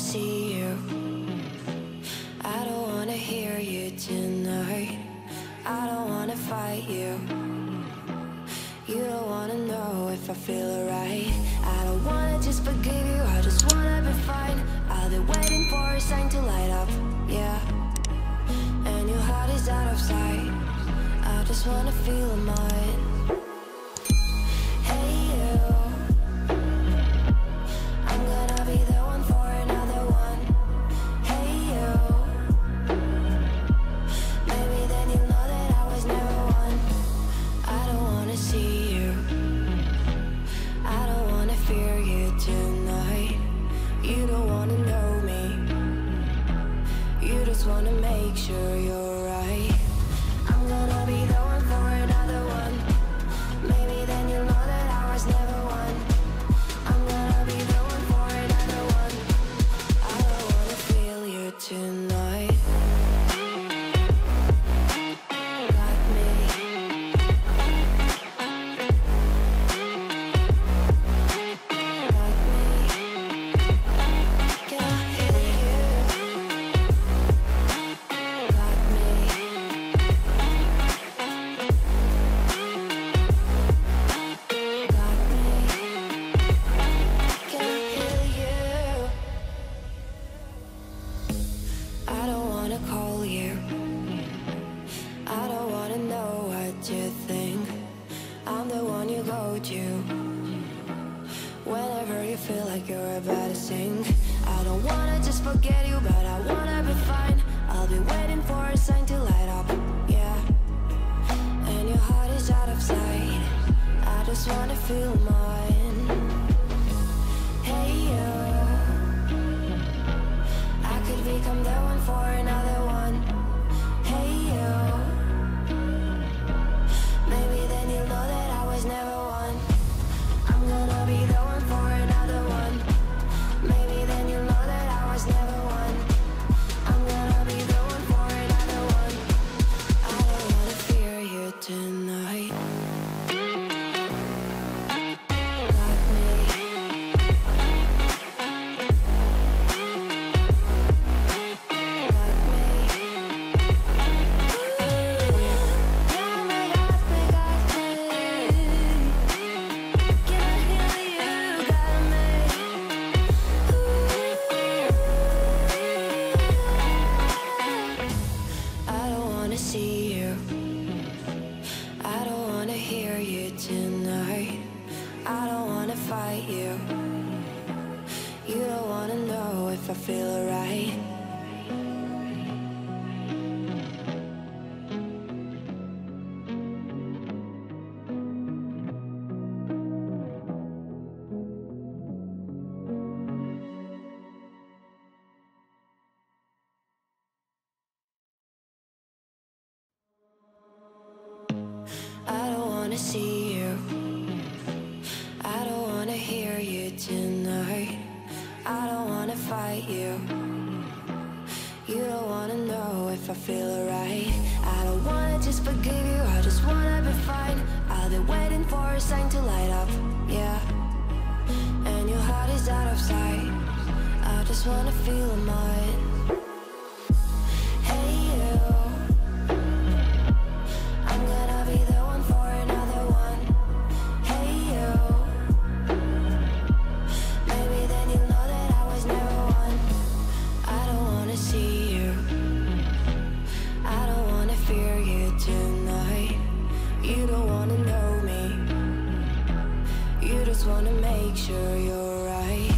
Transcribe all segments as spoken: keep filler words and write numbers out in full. see you. I don't wanna hear you tonight. I don't wanna fight you. You don't wanna know if I feel alright. I don't wanna just forgive you, I just wanna be fine. I'll be waiting for a sign to light up, yeah. And your heart is out of sight. I just wanna feel mine. See you. I don't wanna hear you tonight. I don't wanna fight you. You don't wanna know if I feel alright. I don't wanna just forgive you, I just wanna be fine. I'll be waiting for a sign to light up, yeah. And your heart is out of sight. I just wanna feel mine. Hey you, I'm gonna be the one for another one. Hey you, maybe then you know that I was never one. I don't wanna see you, I don't wanna fear you tonight. You don't wanna know me, you just wanna make sure you're right.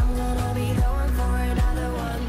I'm gonna be the one for another one.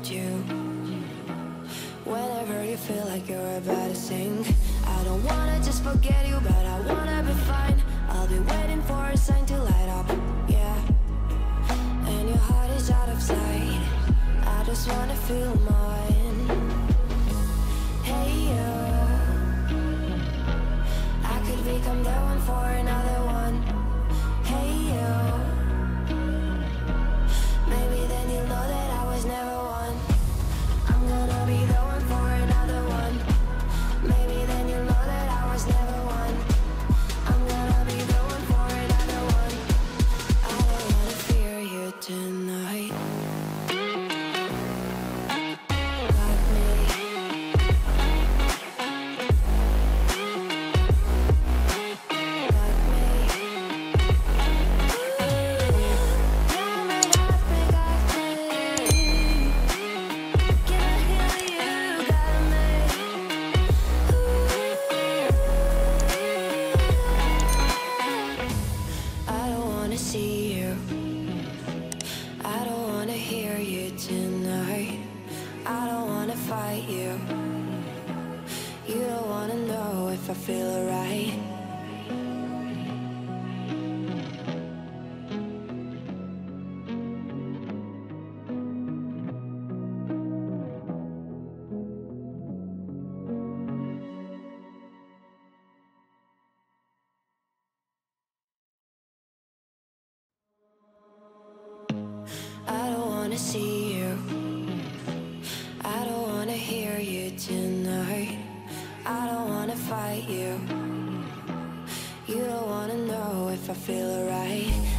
with you. Whenever you feel like you're about to sink, I don't wanna just forget you, but I wanna be fine. I'll be waiting for a sign to light up, yeah. And your heart is out of sight, I just wanna feel mine. Hey, yo, I could become that one for another one. Hey, yo, maybe then you'll know that I was never one. I'm gonna be the one for another one. Maybe then you'll know that I was never one. I'm gonna be the one for another one. I don't wanna fear you tonight. Got me. See you. I don't wanna hear you tonight. I don't wanna fight you. You don't wanna know if I feel alright.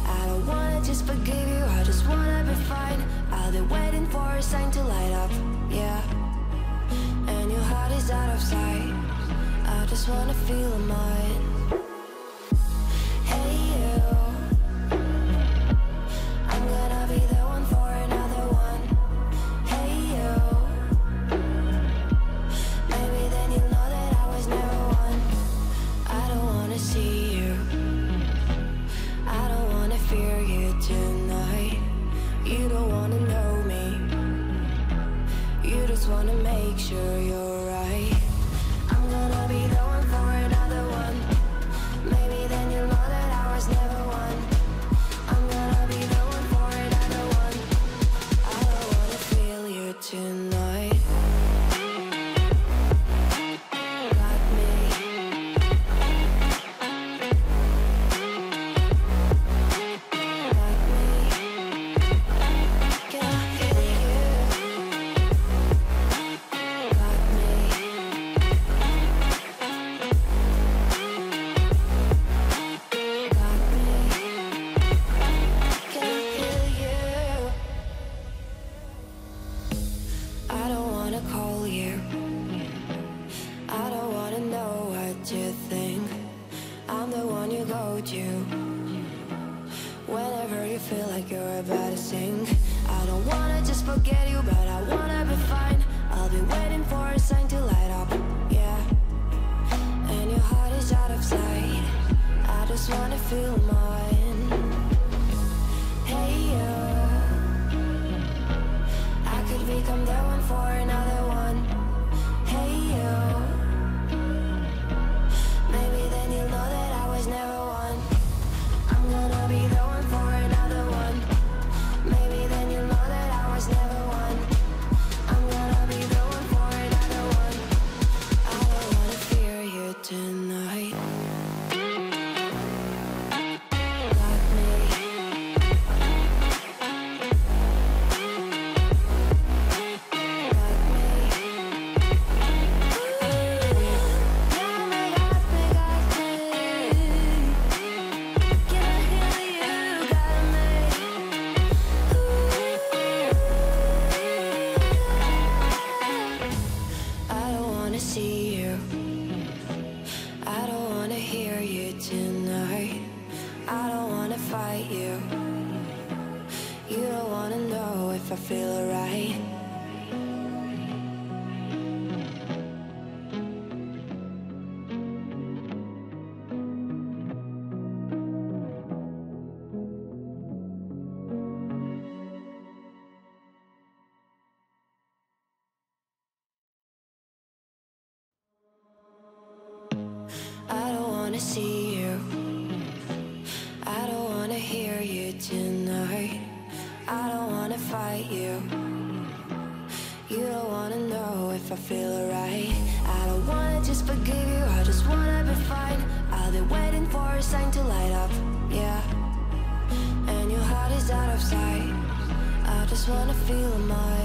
I don't wanna just forgive you, I just wanna be fine. I'll be waiting for a sign to light up, yeah. And your heart is out of sight, I just wanna feel mine. Hey, you, I'm gonna be the one for another. See you. I don't wanna fear you tonight. You don't wanna know me. You just wanna make sure you're right. I'm gonna be the one for another one. Maybe then you'll know that I was never one. I'm gonna be the one for another one. I don't wanna feel you tonight. I wanna see you, I don't wanna hear you tonight. I don't wanna fight you, you don't wanna know if I feel alright. I don't wanna just forgive you, I just wanna be fine. I'll be waiting for a sign to light up, yeah. And your heart is out of sight, I just wanna feel mine.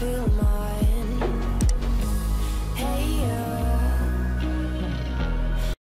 Feel my